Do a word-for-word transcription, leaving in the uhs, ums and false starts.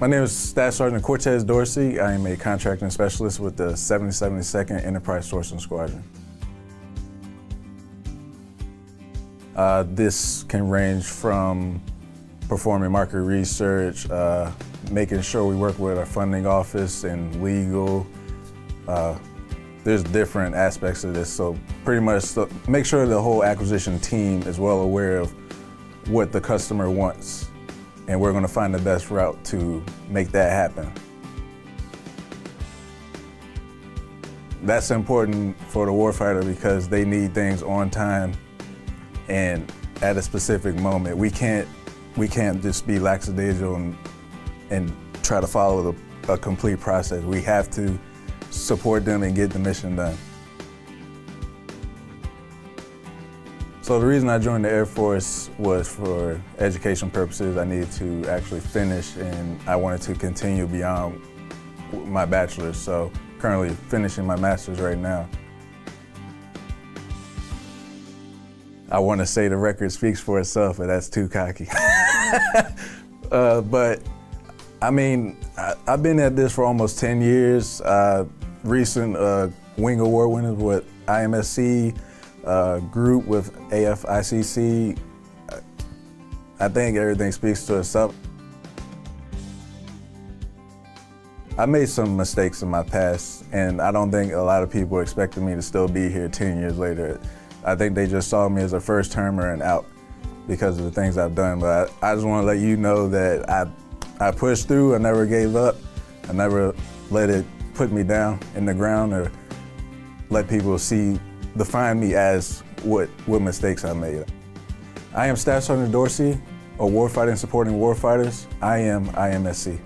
My name is Staff Sergeant Quortez Dorsey. I am a contracting specialist with the seven seventy-second Enterprise Sourcing Squadron. Uh, this can range from performing market research, uh, making sure we work with our funding office and legal. Uh, there's different aspects of this, so pretty much so make sure the whole acquisition team is well aware of what the customer wants, and we're going to find the best route to make that happen. That's important for the warfighter because they need things on time and at a specific moment. We can't, we can't just be lackadaisical and, and try to follow the, a complete process. We have to support them and get the mission done. So the reason I joined the Air Force was for education purposes. I needed to actually finish, and I wanted to continue beyond my bachelor's, so currently finishing my master's right now. I want to say the record speaks for itself, but that's too cocky. uh, but I mean, I, I've been at this for almost ten years. Uh, recent uh, Wing Award winners with I M S C, Uh, group with A F I C C, I think everything speaks to itself. I made some mistakes in my past, and I don't think a lot of people expected me to still be here ten years later. I think they just saw me as a first-termer and out because of the things I've done, but I, I just want to let you know that I, I pushed through, I never gave up, I never let it put me down in the ground or let people see define me as what, what mistakes I made. I am Staff Sergeant Dorsey, a warfighter and supporting warfighters. I am I M S C.